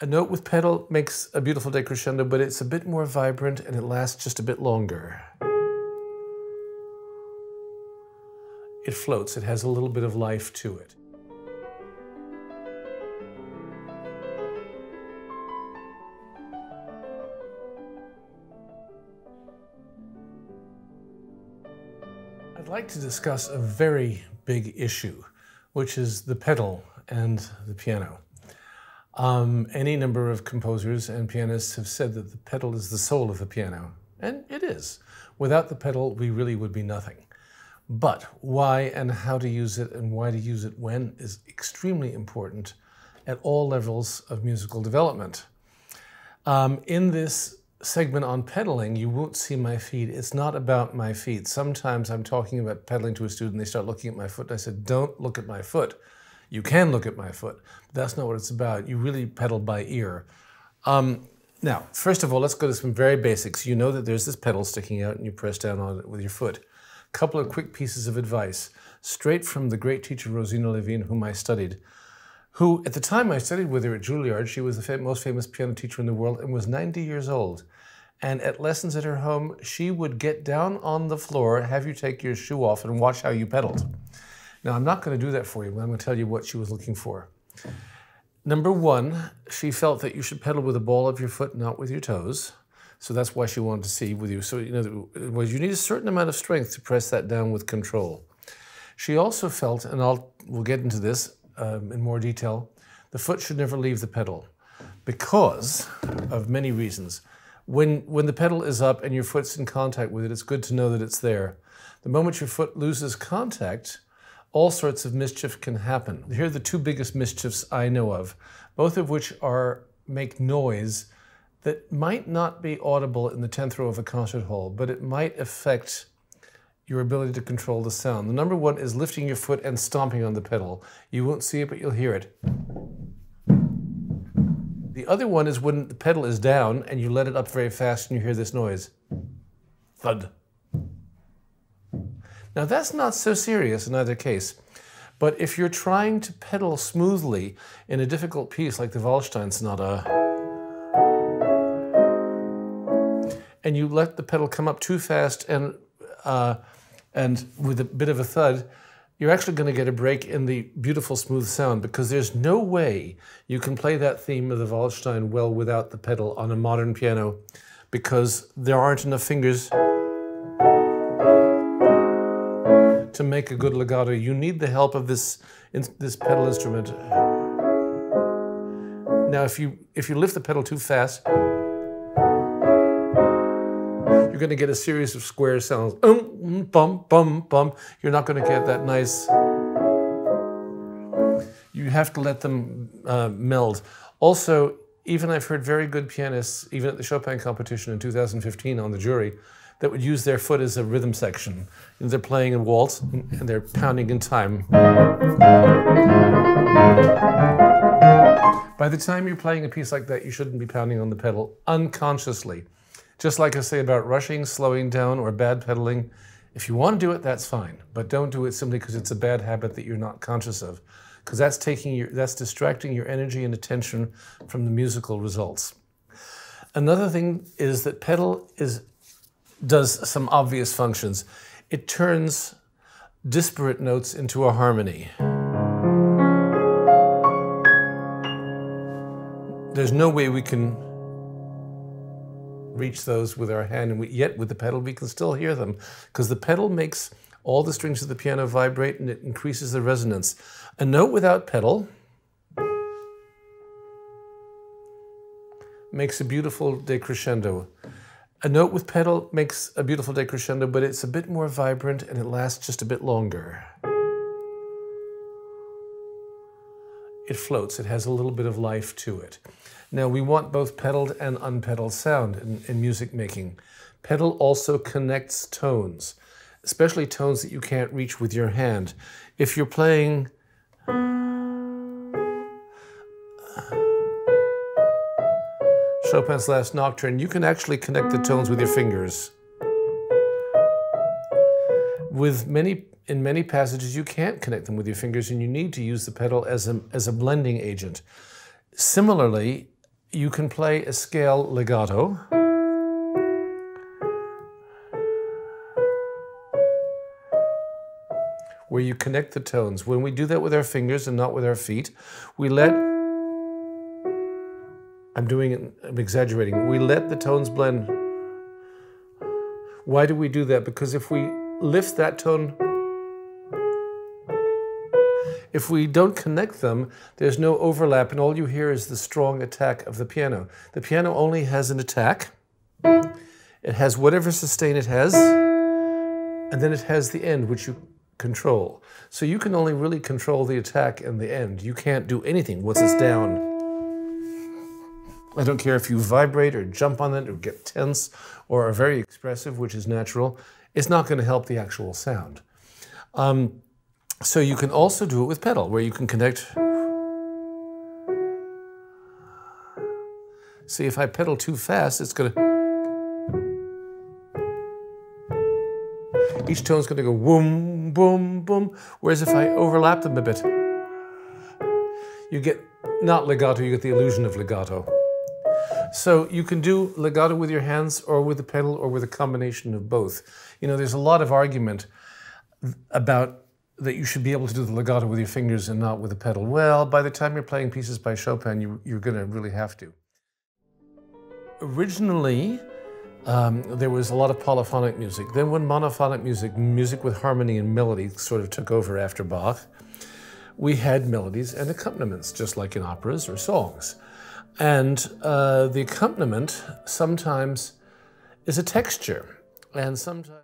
A note with pedal makes a beautiful decrescendo, but it's a bit more vibrant and it lasts just a bit longer. It floats, it has a little bit of life to it. I'd like to discuss a very big issue, which is the pedal and the piano. Any number of composers and pianists have said that the pedal is the soul of the piano, and it is. Without the pedal, we really would be nothing. But why and how to use it and why to use it when is extremely important at all levels of musical development. In this segment on pedaling, you won't see my feet. It's not about my feet. Sometimes I'm talking about pedaling to a student, they start looking at my foot, and I said, don't look at my foot. You can look at my foot, but that's not what it's about. You really pedal by ear. Now, first of all, let's go to some very basics. You know that there's this pedal sticking out and you press down on it with your foot. A couple of quick pieces of advice, straight from the great teacher Rosina Levine, whom I studied, who at the time I studied with her at Juilliard, she was the most famous piano teacher in the world and was 90 years old. And at lessons at her home, she would get down on the floor, have you take your shoe off and watch how you pedaled. Now, I'm not going to do that for you, but I'm going to tell you what she was looking for. Number one, she felt that you should pedal with the ball of your foot, not with your toes. So that's why she wanted to see with you. So, you need a certain amount of strength to press that down with control. She also felt, and we'll get into this in more detail, the foot should never leave the pedal because of many reasons. When the pedal is up and your foot's in contact with it, it's good to know that it's there. The moment your foot loses contact, all sorts of mischief can happen. Here are the two biggest mischiefs I know of, both of which make noise that might not be audible in the 10th row of a concert hall, but it might affect your ability to control the sound. The number one is lifting your foot and stomping on the pedal. You won't see it, but you'll hear it. The other one is when the pedal is down and you let it up very fast and you hear this noise. Thud. Now that's not so serious in either case, but if you're trying to pedal smoothly in a difficult piece like the Waldstein sonata, and you let the pedal come up too fast and with a bit of a thud, you're actually going to get a break in the beautiful smooth sound because there's no way you can play that theme of the Waldstein well without the pedal on a modern piano because there aren't enough fingers to make a good legato. You need the help of this pedal instrument. Now, if you lift the pedal too fast, you're going to get a series of square sounds. Bum, bum, bum. You're not going to get that nice. You have to let them meld. Also, even I've heard very good pianists, even at the Chopin competition in 2015 on the jury, that would use their foot as a rhythm section. And they're playing a waltz and they're pounding in time. By the time you're playing a piece like that, you shouldn't be pounding on the pedal unconsciously. Just like I say about rushing, slowing down, or bad pedaling, if you want to do it, that's fine. But don't do it simply because it's a bad habit that you're not conscious of, because that's distracting your energy and attention from the musical results. Another thing is that pedal does some obvious functions. It turns disparate notes into a harmony. There's no way we can reach those with our hand, and yet with the pedal we can still hear them because the pedal makes all the strings of the piano vibrate and it increases the resonance. A note without pedal makes a beautiful decrescendo. A note with pedal makes a beautiful decrescendo, but it's a bit more vibrant and it lasts just a bit longer. It floats, it has a little bit of life to it. Now we want both pedaled and unpedaled sound in music making. Pedal also connects tones, especially tones that you can't reach with your hand. If you're playing Chopin's Last Nocturne, you can actually connect the tones with your fingers. In many passages, you can't connect them with your fingers and you need to use the pedal as a blending agent. Similarly, you can play a scale legato. Where you connect the tones. When we do that with our fingers and not with our feet, we let, I'm exaggerating, we let the tones blend. Why do we do that? Because if we lift that tone, if we don't connect them, there's no overlap and all you hear is the strong attack of the piano. The piano only has an attack. It has whatever sustain it has, and then it has the end, which you control. So you can only really control the attack and the end. You can't do anything once it's down. I don't care if you vibrate or jump on it or get tense or are very expressive, which is natural. It's not going to help the actual sound. So you can also do it with pedal, where you can connect. See, if I pedal too fast, it's going to... Each tone's going to go boom, boom, boom. Whereas if I overlap them a bit, you get not legato, you get the illusion of legato. So you can do legato with your hands or with the pedal or with a combination of both. You know, there's a lot of argument about that you should be able to do the legato with your fingers and not with the pedal. Well, by the time you're playing pieces by Chopin, you're going to really have to. Originally, there was a lot of polyphonic music. Then when monophonic music, music with harmony and melody, sort of took over after Bach, we had melodies and accompaniments, just like in operas or songs. And the accompaniment sometimes is a texture, and sometimes